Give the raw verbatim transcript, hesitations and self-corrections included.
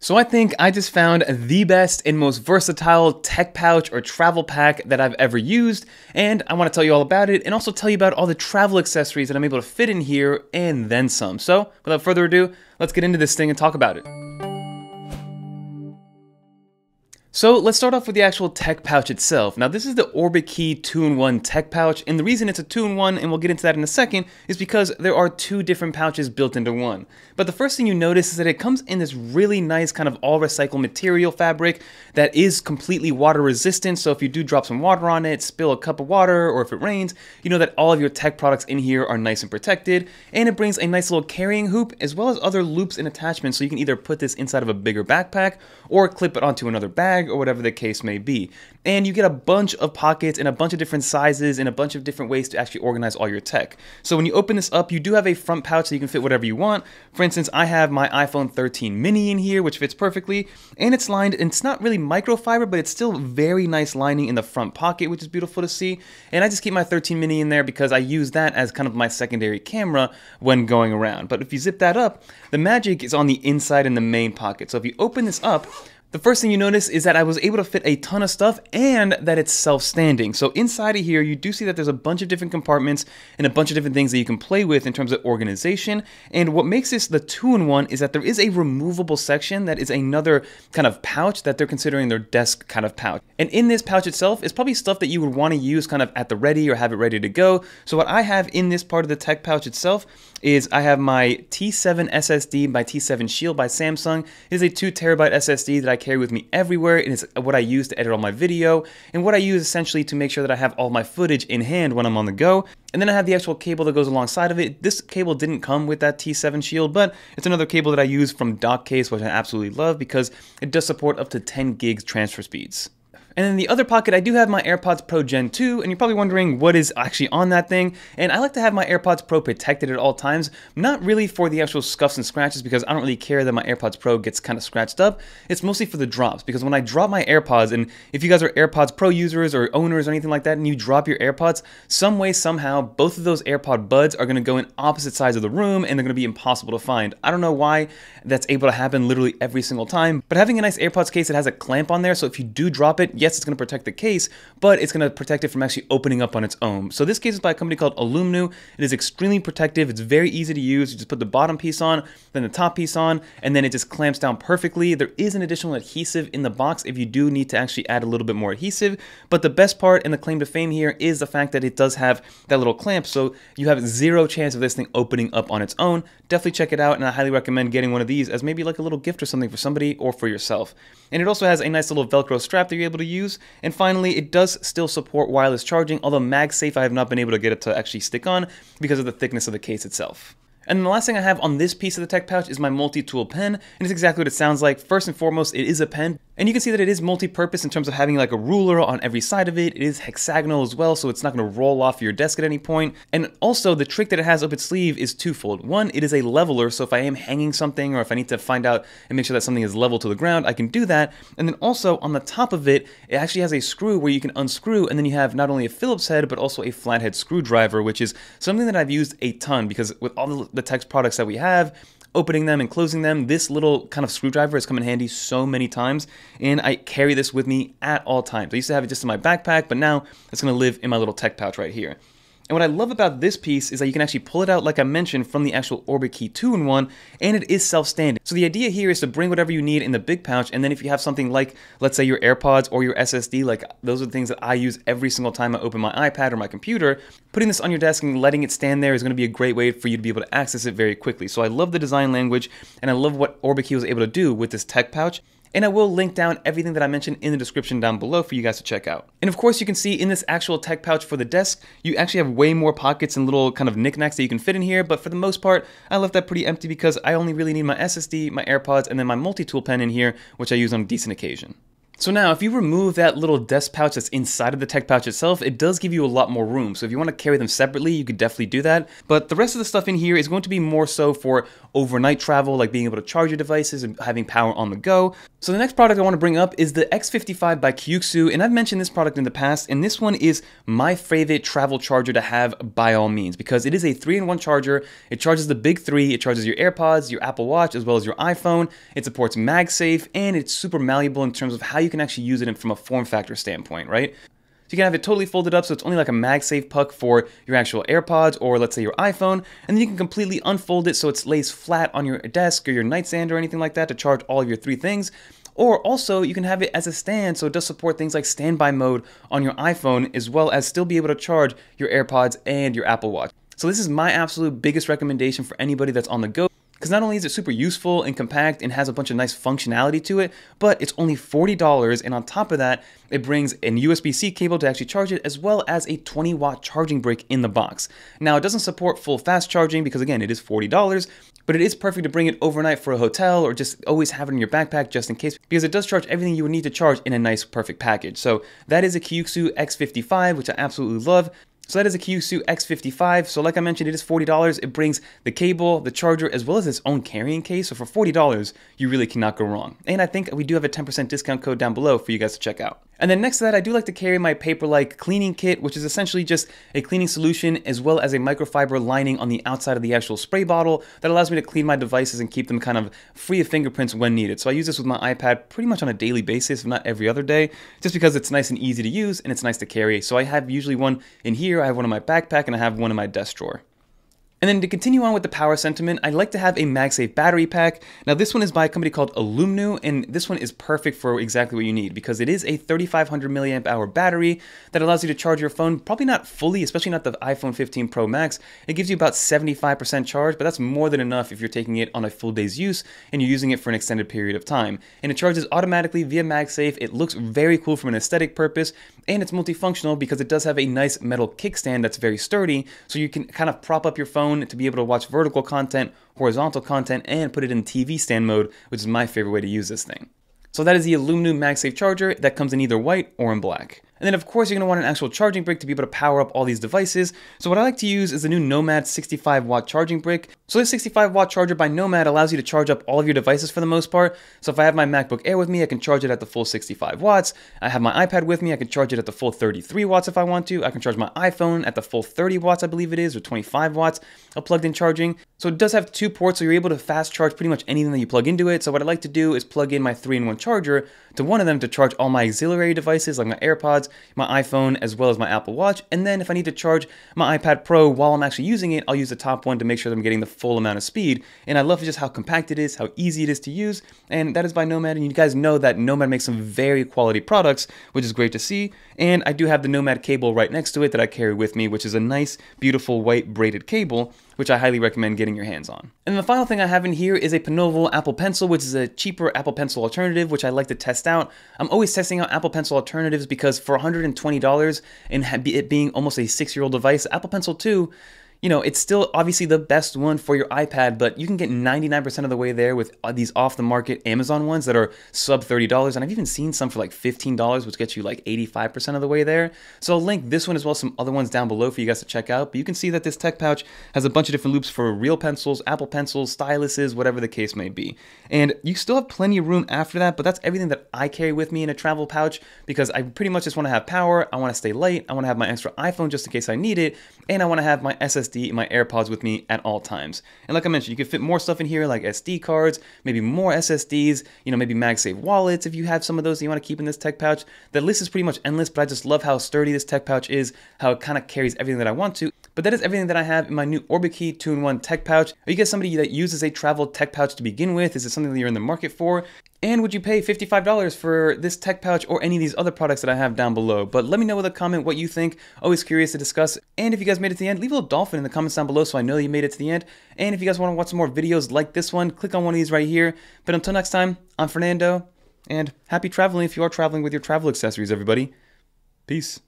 So I think I just found the best and most versatile tech pouch or travel pack that I've ever used, and I want to tell you all about it and also tell you about all the travel accessories that I'm able to fit in here and then some. So without further ado, let's get into this thing and talk about it. So let's start off with the actual tech pouch itself. Now this is the OrbitKey two in one tech pouch, and the reason it's a two in one, and we'll get into that in a second, is because there are two different pouches built into one. But the first thing you notice is that it comes in this really nice kind of all recycled material fabric that is completely water resistant, so if you do drop some water on it, spill a cup of water, or if it rains, you know that all of your tech products in here are nice and protected, and it brings a nice little carrying hoop as well as other loops and attachments, so you can either put this inside of a bigger backpack or clip it onto another bag or whatever the case may be. And you get a bunch of pockets and a bunch of different sizes and a bunch of different ways to actually organize all your tech. So when you open this up, you do have a front pouch so you can fit whatever you want. For instance, I have my iPhone thirteen mini in here, which fits perfectly, and it's lined, and it's not really microfiber, but it's still very nice lining in the front pocket, which is beautiful to see. And I just keep my thirteen mini in there because I use that as kind of my secondary camera when going around. But if you zip that up, the magic is on the inside in the main pocket. So if you open this up, the first thing you notice is that I was able to fit a ton of stuff and that it's self-standing. So inside of here, you do see that there's a bunch of different compartments and a bunch of different things that you can play with in terms of organization. And what makes this the two in one is that there is a removable section that is another kind of pouch that they're considering their desk kind of pouch. And in this pouch itself is probably stuff that you would want to use kind of at the ready or have it ready to go. So what I have in this part of the tech pouch itself is I have my T seven S S D by T seven Shield by Samsung. It is a two terabyte S S D that I carry with me everywhere, and it's what I use to edit all my video and what I use essentially to make sure that I have all my footage in hand when I'm on the go. And then I have the actual cable that goes alongside of it. This cable didn't come with that T seven Shield, but it's another cable that I use from Dockcase, which I absolutely love because it does support up to ten gigs transfer speeds. And in the other pocket, I do have my AirPods Pro Gen two, and you're probably wondering what is actually on that thing. And I like to have my AirPods Pro protected at all times, not really for the actual scuffs and scratches because I don't really care that my AirPods Pro gets kind of scratched up. It's mostly for the drops, because when I drop my AirPods, and if you guys are AirPods Pro users or owners or anything like that, and you drop your AirPods, some way, somehow, both of those AirPod buds are gonna go in opposite sides of the room and they're gonna be impossible to find. I don't know why that's able to happen literally every single time, but having a nice AirPods case that has a clamp on there, so if you do drop it, yes, Yes, it's going to protect the case, but it's going to protect it from actually opening up on its own. So this case is by a company called Alumnu. It is extremely protective. It's very easy to use. You just put the bottom piece on, then the top piece on, and then it just clamps down perfectly. There is an additional adhesive in the box if you do need to actually add a little bit more adhesive, but the best part and the claim to fame here is the fact that it does have that little clamp, so you have zero chance of this thing opening up on its own. Definitely check it out, and I highly recommend getting one of these as maybe like a little gift or something for somebody or for yourself. And it also has a nice little Velcro strap that you're able to use. Use. And finally, it does still support wireless charging, although MagSafe I have not been able to get it to actually stick on because of the thickness of the case itself. And the last thing I have on this piece of the tech pouch is my multi-tool pen, and it's exactly what it sounds like. First and foremost, it is a pen, and you can see that it is multi-purpose in terms of having like a ruler on every side of it. It is hexagonal as well, so it's not gonna roll off your desk at any point. And also, the trick that it has up its sleeve is twofold. One, it is a leveler, so if I am hanging something or if I need to find out and make sure that something is level to the ground, I can do that. And then also, on the top of it, it actually has a screw where you can unscrew, and then you have not only a Phillips head, but also a flathead screwdriver, which is something that I've used a ton because with all the the tech products that we have, opening them and closing them, this little kind of screwdriver has come in handy so many times, and I carry this with me at all times. I used to have it just in my backpack, but now it's gonna live in my little tech pouch right here. And what I love about this piece is that you can actually pull it out, like I mentioned, from the actual OrbitKey two in one, and it is self-standing. So the idea here is to bring whatever you need in the big pouch, and then if you have something like, let's say, your AirPods or your S S D, like those are the things that I use every single time I open my iPad or my computer, putting this on your desk and letting it stand there is gonna be a great way for you to be able to access it very quickly. So I love the design language, and I love what OrbitKey was able to do with this tech pouch. And I will link down everything that I mentioned in the description down below for you guys to check out. And of course, you can see in this actual tech pouch for the desk, you actually have way more pockets and little kind of knickknacks that you can fit in here. But for the most part, I left that pretty empty because I only really need my S S D, my AirPods, and then my multi-tool pen in here, which I use on a decent occasion. So now, if you remove that little desk pouch that's inside of the tech pouch itself, it does give you a lot more room. So if you want to carry them separately, you could definitely do that. But the rest of the stuff in here is going to be more so for overnight travel, like being able to charge your devices and having power on the go. So the next product I want to bring up is the X fifty-five by Kuxiu, and I've mentioned this product in the past, and this one is my favorite travel charger to have by all means, because it is a three in one charger. It charges the big three. It charges your AirPods, your Apple Watch, as well as your iPhone. It supports MagSafe, and it's super malleable in terms of how you You can actually use it in from a form factor standpoint, right? So you can have it totally folded up so it's only like a MagSafe puck for your actual AirPods or let's say your iPhone, and then you can completely unfold it so it lays flat on your desk or your nightstand or anything like that to charge all of your three things. Or also you can have it as a stand, so it does support things like standby mode on your iPhone, as well as still be able to charge your AirPods and your Apple Watch. So this is my absolute biggest recommendation for anybody that's on the go, because not only is it super useful and compact and has a bunch of nice functionality to it, but it's only forty dollars, and on top of that, it brings an U S B C cable to actually charge it, as well as a twenty watt charging brick in the box. Now, it doesn't support full fast charging because, again, it is forty dollars, but it is perfect to bring it overnight for a hotel or just always have it in your backpack just in case, because it does charge everything you would need to charge in a nice, perfect package. So that is a Kuxiu X fifty-five, which I absolutely love. So that is a Kuxiu X fifty-five. So like I mentioned, it is forty dollars. It brings the cable, the charger, as well as its own carrying case. So for forty dollars, you really cannot go wrong. And I think we do have a ten percent discount code down below for you guys to check out. And then next to that, I do like to carry my Paperlike cleaning kit, which is essentially just a cleaning solution as well as a microfiber lining on the outside of the actual spray bottle that allows me to clean my devices and keep them kind of free of fingerprints when needed. So I use this with my iPad pretty much on a daily basis, if not every other day, just because it's nice and easy to use and it's nice to carry. So I have usually one in here, I have one in my backpack, and I have one in my desk drawer. And then to continue on with the power sentiment, I'd like to have a MagSafe battery pack. Now this one is by a company called Alumnu, and this one is perfect for exactly what you need because it is a thirty-five hundred milliamp hour battery that allows you to charge your phone, probably not fully, especially not the iPhone fifteen Pro Max. It gives you about seventy-five percent charge, but that's more than enough if you're taking it on a full day's use and you're using it for an extended period of time. And it charges automatically via MagSafe. It looks very cool from an aesthetic purpose, and it's multifunctional because it does have a nice metal kickstand that's very sturdy, so you can kind of prop up your phone to be able to watch vertical content, horizontal content, and put it in T V stand mode, which is my favorite way to use this thing. So that is the Alumnu MagSafe charger that comes in either white or in black. And then of course, you're gonna want an actual charging brick to be able to power up all these devices. So what I like to use is the new Nomad sixty-five watt charging brick. So this sixty-five watt charger by Nomad allows you to charge up all of your devices for the most part. So if I have my MacBook Air with me, I can charge it at the full sixty-five watts. I have my iPad with me, I can charge it at the full thirty-three watts if I want to. I can charge my iPhone at the full thirty watts, I believe it is, or twenty-five watts of plugged in charging. So it does have two ports, so you're able to fast charge pretty much anything that you plug into it. So what I like to do is plug in my three in one charger to one of them to charge all my auxiliary devices like my AirPods, my iPhone, as well as my Apple Watch. And then if I need to charge my iPad Pro while I'm actually using it, I'll use the top one to make sure that I'm getting the full amount of speed. And I love just how compact it is, how easy it is to use. And that is by Nomad. And you guys know that Nomad makes some very quality products, which is great to see. And I do have the Nomad cable right next to it that I carry with me, which is a nice, beautiful white braided cable, which I highly recommend getting your hands on. And the final thing I have in here is a Penoval Apple Pencil, which is a cheaper Apple Pencil alternative, which I like to test out. I'm always testing out Apple Pencil alternatives because for one hundred twenty dollars and it being almost a six year old device, Apple Pencil two, you know, it's still obviously the best one for your iPad, but you can get ninety-nine percent of the way there with these off-the-market Amazon ones that are sub thirty dollars, and I've even seen some for like fifteen dollars, which gets you like eighty-five percent of the way there. So I'll link this one as well as some other ones down below for you guys to check out, but you can see that this tech pouch has a bunch of different loops for real pencils, Apple Pencils, styluses, whatever the case may be. And you still have plenty of room after that, but that's everything that I carry with me in a travel pouch because I pretty much just want to have power, I want to stay light, I want to have my extra iPhone just in case I need it, and I want to have my S S D and my AirPods with me at all times. And like I mentioned, you can fit more stuff in here like S D cards, maybe more S S Ds, you know, maybe MagSafe wallets if you have some of those that you want to keep in this tech pouch. The list is pretty much endless, but I just love how sturdy this tech pouch is, how it kind of carries everything that I want to. But that is everything that I have in my new Orbit Key two in one tech pouch. Are you guys somebody that uses a travel tech pouch to begin with? Is it something that you're in the market for? And would you pay fifty-five dollars for this tech pouch or any of these other products that I have down below? But let me know with a comment what you think. Always curious to discuss. And if you guys made it to the end, leave a little dolphin in the comments down below so I know you made it to the end. And if you guys want to watch some more videos like this one, click on one of these right here. But until next time, I'm Fernando, and happy traveling if you are traveling with your travel accessories, everybody. Peace.